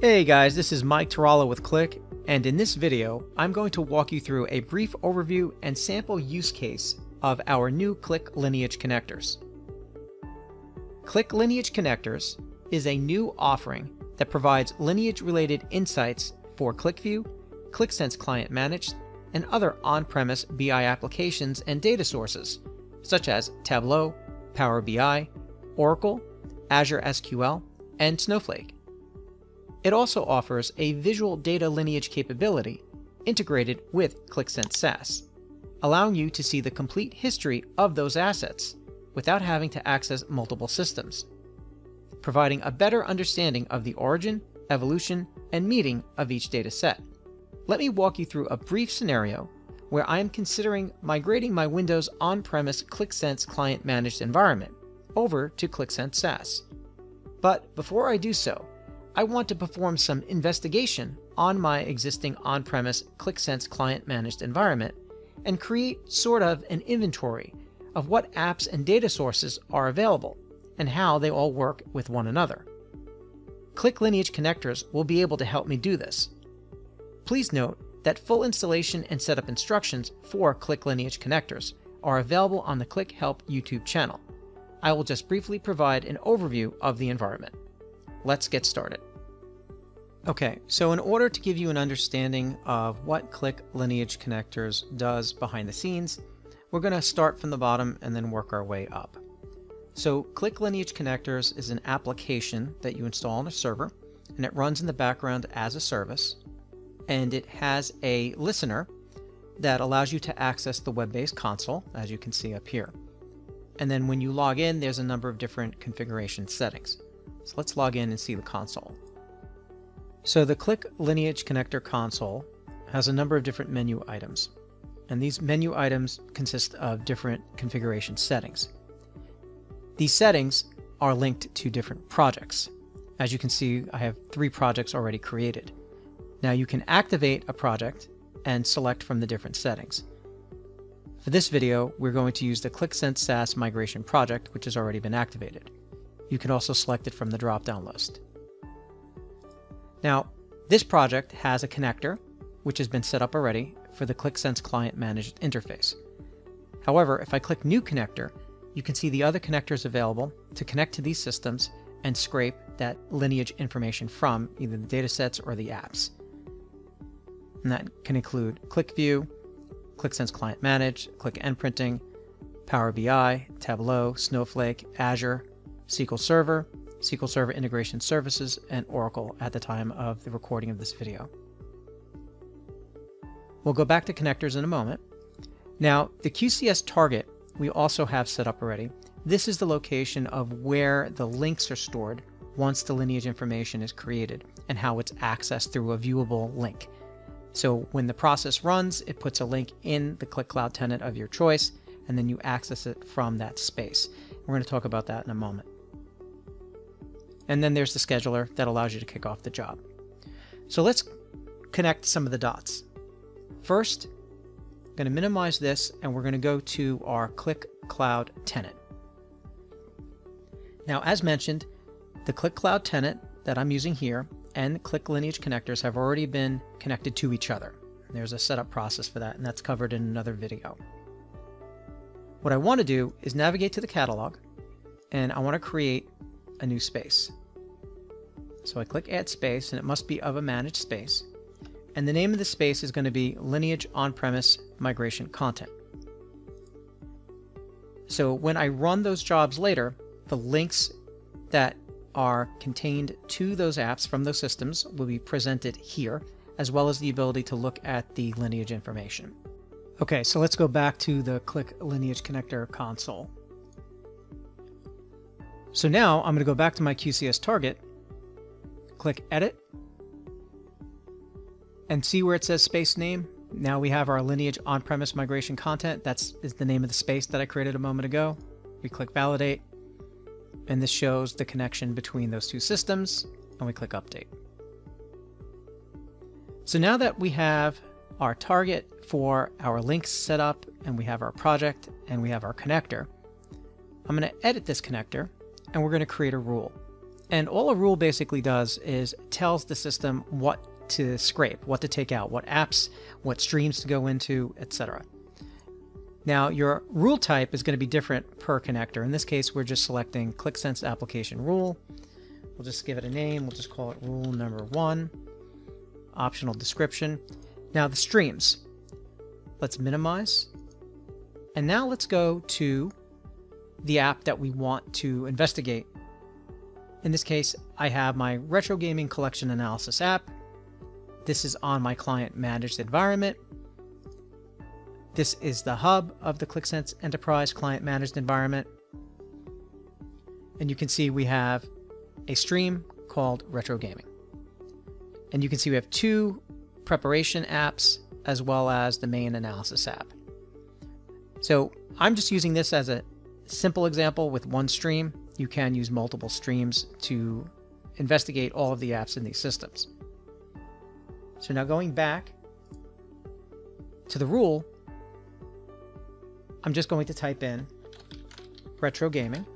Hey guys, this is Mike Tarallo with Qlik, and in this video, I'm going to walk you through a brief overview and sample use case of our new Qlik Lineage Connectors. Qlik Lineage Connectors is a new offering that provides lineage-related insights for QlikView, Qlik Sense Client Managed, and other on-premise BI applications and data sources, such as Tableau, Power BI, Oracle, Azure SQL, and Snowflake. It also offers a visual data lineage capability integrated with Qlik Sense SAS, allowing you to see the complete history of those assets without having to access multiple systems, providing a better understanding of the origin, evolution, and meeting of each data set. Let me walk you through a brief scenario where I am considering migrating my Windows on-premise Qlik Sense Client Managed environment over to Qlik Sense SAS. But before I do so, I want to perform some investigation on my existing on-premise Qlik Sense Client Managed environment and create sort of an inventory of what apps and data sources are available and how they all work with one another. Qlik Lineage Connectors will be able to help me do this. Please note that full installation and setup instructions for Qlik Lineage Connectors are available on the Qlik Help YouTube channel. I will just briefly provide an overview of the environment. Let's get started. Okay, so in order to give you an understanding of what Qlik Lineage Connectors does behind the scenes, we're going to start from the bottom and then work our way up. So Qlik Lineage Connectors is an application that you install on a server, and it runs in the background as a service, and it has a listener that allows you to access the web-based console, as you can see up here. And then when you log in, there's a number of different configuration settings. So let's log in and see the console. So the Qlik Lineage Connector console has a number of different menu items, and these menu items consist of different configuration settings. These settings are linked to different projects. As you can see, I have 3 projects already created. Now you can activate a project and select from the different settings. For this video, we're going to use the Qlik Sense SAS migration project, which has already been activated. You can also select it from the drop-down list. Now, this project has a connector, which has been set up already for the Qlik Sense Client Managed interface. However, if I click New Connector, you can see the other connectors available to connect to these systems and scrape that lineage information from either the datasets or the apps. And that can include QlikView, Qlik Sense Client Managed, Qlik NPrinting, Power BI, Tableau, Snowflake, Azure, SQL Server, SQL Server Integration Services, and Oracle at the time of the recording of this video. We'll go back to connectors in a moment. Now, the QCS target we also have set up already. This is the location of where the links are stored once the lineage information is created and how it's accessed through a viewable link. So when the process runs, it puts a link in the Qlik Cloud tenant of your choice, and then you access it from that space. We're going to talk about that in a moment. And then there's the scheduler that allows you to kick off the job. So let's connect some of the dots. First, I'm going to minimize this, and we're going to go to our Qlik Cloud tenant. Now, as mentioned, the Qlik Cloud tenant that I'm using here and Qlik Lineage Connectors have already been connected to each other. There's a setup process for that, and that's covered in another video. What I want to do is navigate to the catalog, and I want to create a new space. So I click Add Space, and it must be of a managed space. And the name of the space is going to be Lineage On-Premise Migration Content. So when I run those jobs later, the links that are contained to those apps from those systems will be presented here, as well as the ability to look at the lineage information. Okay, so let's go back to the Qlik Lineage Connector console. So now I'm going to go back to my QCS target, click Edit, and see where it says space name. Now we have our lineage on-premise migration content. That is the name of the space that I created a moment ago. We click Validate, and this shows the connection between those two systems, and we click Update. So now that we have our target for our links set up, and we have our project, and we have our connector, I'm going to edit this connector, and we're going to create a rule. And all a rule basically does is tells the system what to scrape, what to take out, what apps, what streams to go into, etc. Now your rule type is going to be different per connector. In this case, we're just selecting Qlik Sense application rule. We'll just give it a name. We'll just call it rule number 1, optional description. Now the streams, let's minimize. And now let's go to the app that we want to investigate. In this case, I have my Retro Gaming Collection Analysis app. This is on my client managed environment. This is the hub of the Qlik Sense Enterprise client managed environment. And you can see we have a stream called Retro Gaming. And you can see we have 2 preparation apps as well as the main analysis app. So I'm just using this as a simple example with 1 stream. You can use multiple streams to investigate all of the apps in these systems. So now going back to the rule, I'm just going to type in Retro Gaming,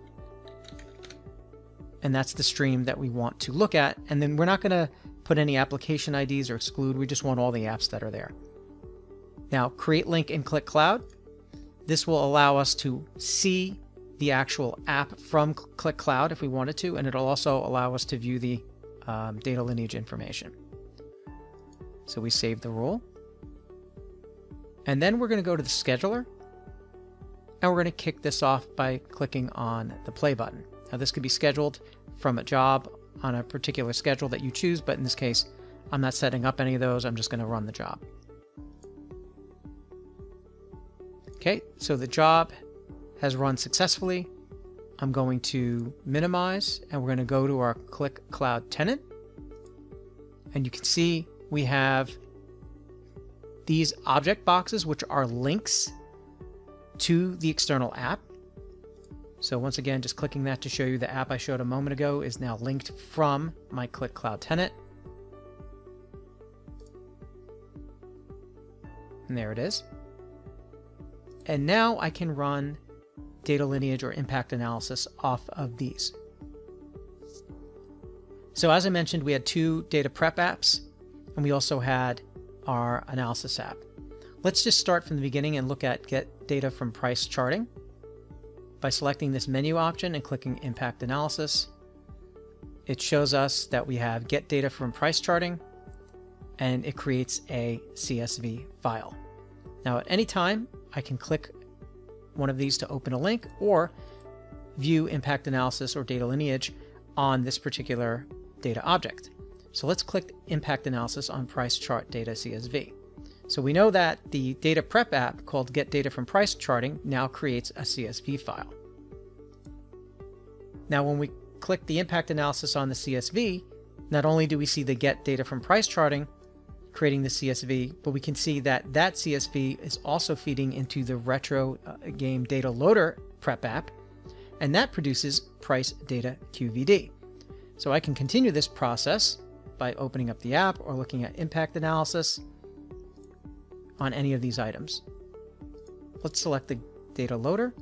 and that's the stream that we want to look at. And then we're not going to put any application IDs or exclude. We just want all the apps that are there. Now create link in Qlik Cloud. This will allow us to see the actual app from Qlik Cloud if we wanted to, and it'll also allow us to view the data lineage information. So we save the rule, and then we're going to go to the scheduler, and we're going to kick this off by clicking on the play button. Now this could be scheduled from a job on a particular schedule that you choose, but in this case, I'm not setting up any of those. I'm just going to run the job. Okay, so the job has run successfully. I'm going to minimize, and we're going to go to our Qlik Cloud tenant. And you can see we have these object boxes, which are links to the external app. So once again, just clicking that to show you the app I showed a moment ago is now linked from my Qlik Cloud tenant. And there it is. And now I can run data lineage or impact analysis off of these. So as I mentioned, we had 2 data prep apps, and we also had our analysis app. Let's just start from the beginning and look at get data from price charting by selecting this menu option and clicking impact analysis. It shows us that we have get data from price charting, and it creates a CSV file. Now at any time, I can click one of these to open a link or view impact analysis or data lineage on this particular data object. So let's click impact analysis on price chart data CSV. So we know that the data prep app called Get Data from Price Charting now creates a CSV file. Now when we click the impact analysis on the CSV, not only do we see the Get Data from Price Charting creating the CSV, but we can see that that CSV is also feeding into the Retro Game Data Loader prep app, and that produces Price Data QVD. So I can continue this process by opening up the app or looking at impact analysis on any of these items. Let's select the data loader.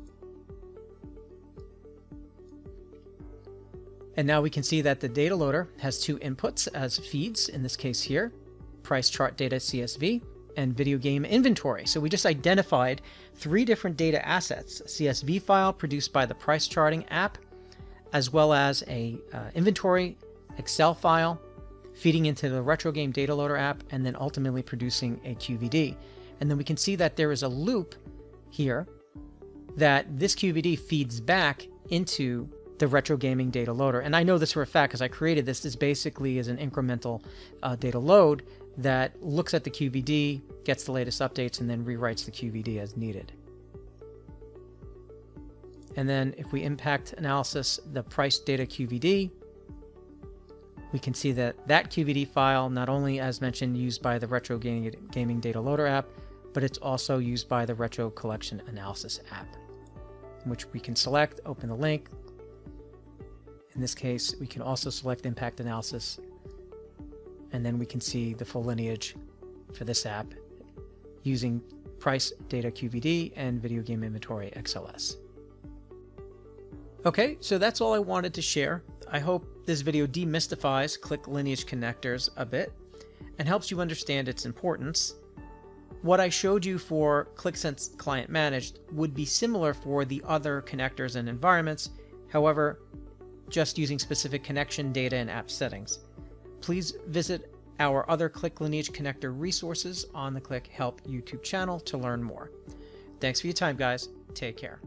And now we can see that the data loader has 2 inputs as feeds, in this case here, price chart data CSV and video game inventory. So we just identified 3 different data assets, a CSV file produced by the price charting app, as well as a inventory Excel file feeding into the Retro Game Data Loader app, and then ultimately producing a QVD. And then we can see that there is a loop here that this QVD feeds back into the Retro Gaming Data Loader. And I know this for a fact because I created this. This basically is an incremental data load that looks at the QVD, gets the latest updates, and then rewrites the QVD as needed. And then if we impact analysis the price data QVD, we can see that that QVD file, not only as mentioned used by the Retro Gaming Data Loader app, but it's also used by the Retro Collection Analysis app, which we can select, open the link. In this case, we can also select impact analysis, and then we can see the full lineage for this app using price data QVD and video game inventory XLS. Okay, so that's all I wanted to share. I hope This video demystifies Qlik Lineage Connectors a bit and helps you understand its importance. What I showed you for Qlik Sense Client Managed would be similar for the other connectors and environments, however, just using specific connection data and app settings. Please visit our other Qlik Lineage Connector resources on the Qlik Help YouTube channel to learn more. Thanks for your time, guys. Take care.